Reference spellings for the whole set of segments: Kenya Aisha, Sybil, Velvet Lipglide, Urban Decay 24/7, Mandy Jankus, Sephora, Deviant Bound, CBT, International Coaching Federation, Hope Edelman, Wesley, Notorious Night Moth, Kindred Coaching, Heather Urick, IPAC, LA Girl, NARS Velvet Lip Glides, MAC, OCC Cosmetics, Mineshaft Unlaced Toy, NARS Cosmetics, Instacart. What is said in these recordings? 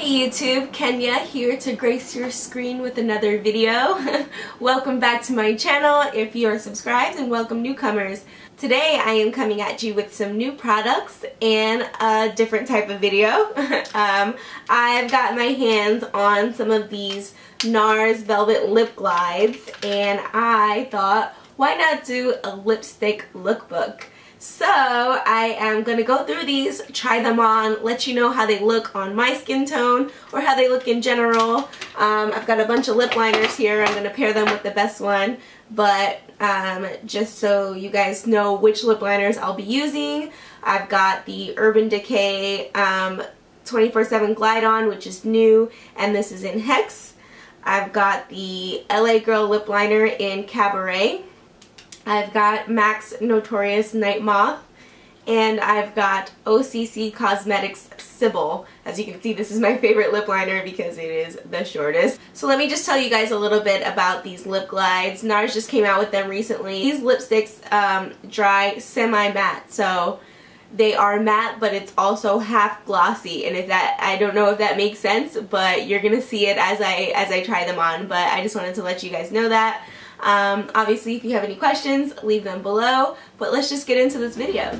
Hey YouTube, Kenya here to grace your screen with another video. Welcome back to my channel if you are subscribed, and welcome newcomers. Today I am coming at you with some new products and a different type of video. I've got my hands on some of these NARS Velvet Lip Glides and I thought, why not do a lipstick lookbook? So I am going to go through these, try them on, let you know how they look on my skin tone or how they look in general. I've got a bunch of lip liners here. I'm going to pair them with the best one, but just so you guys know which lip liners I'll be using, I've got the Urban Decay 24/7 Glide On, which is new, and this is in Hex. I've got the LA Girl lip liner in Cabaret. I've got MAC's Notorious Night Moth, and I've got OCC Cosmetics Sybil. As you can see, this is my favorite lip liner because it is the shortest. So let me just tell you guys a little bit about these lip glides. NARS just came out with them recently. These lipsticks dry semi-matte, so they are matte, but it's also half glossy. And if that, I don't know if that makes sense, but you're gonna see it as I try them on. But I just wanted to let you guys know that. Obviously, if you have any questions, leave them below, but let's just get into this video.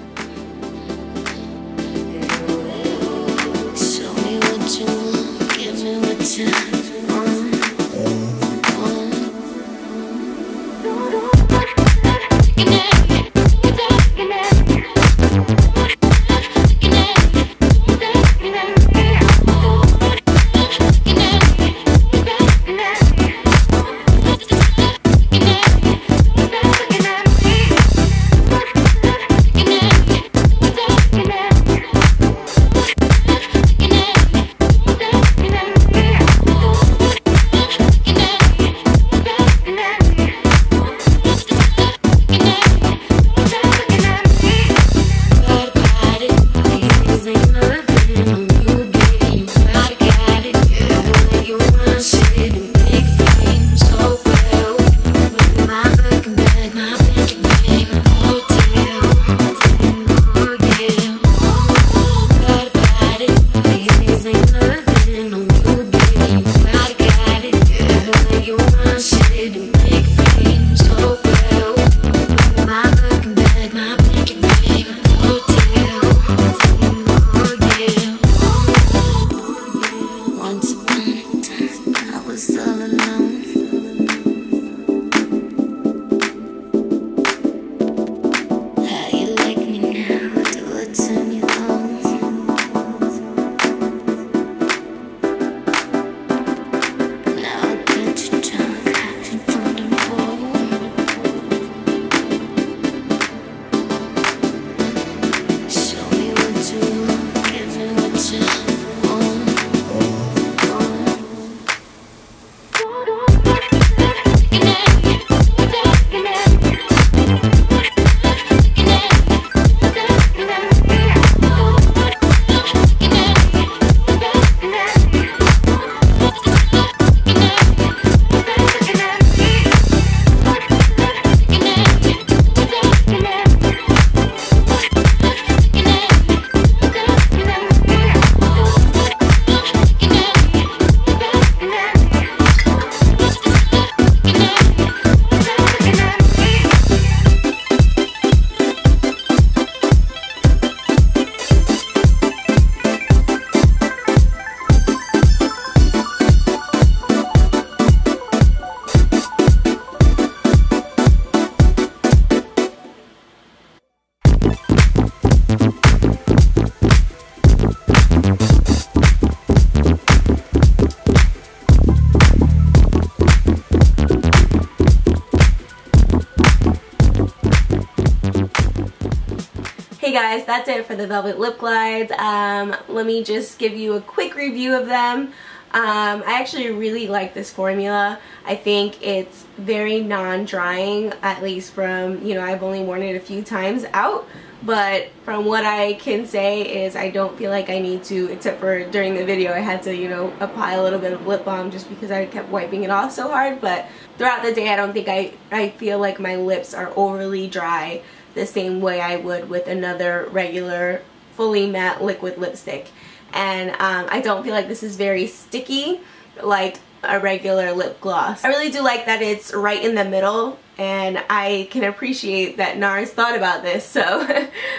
Hey guys, that's it for the Velvet Lip Glides. Let me just give you a quick review of them. I actually really like this formula. I think it's very non-drying, at least from, you know, I've only worn it a few times out, but from what I can say is I don't feel like I need to, except for during the video I had to, you know, apply a little bit of lip balm just because I kept wiping it off so hard, but throughout the day I don't think I feel like my lips are overly dry the same way I would with another regular fully matte liquid lipstick. and I don't feel like this is very sticky like a regular lip gloss. I really do like that it's right in the middle, and I can appreciate that NARS thought about this, so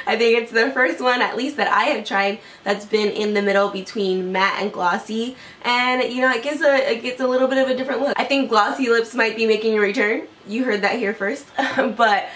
I think it's the first one, at least that I have tried, that's been in the middle between matte and glossy, and you know, it gets a little bit of a different look. I think glossy lips might be making a return. You heard that here first. But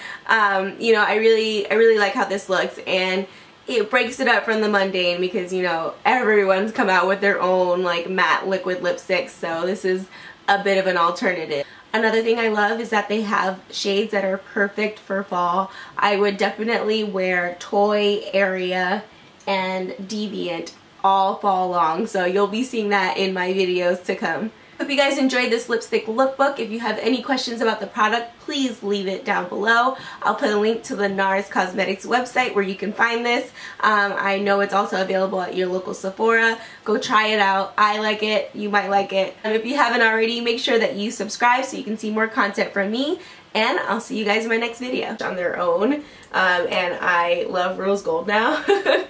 you know, I really like how this looks, and it breaks it up from the mundane, because you know, everyone's come out with their own like matte liquid lipsticks, so this is a bit of an alternative. Another thing I love is that they have shades that are perfect for fall. I would definitely wear Toy, Area, and Deviant all fall long, so you'll be seeing that in my videos to come. Hope you guys enjoyed this lipstick lookbook. If you have any questions about the product, please leave it down below. I'll put a link to the NARS Cosmetics website where you can find this. I know it's also available at your local Sephora. Go try it out. I like it. You might like it. And if you haven't already, make sure that you subscribe so you can see more content from me. And I'll see you guys in my next video. On their own. And I love rose gold now.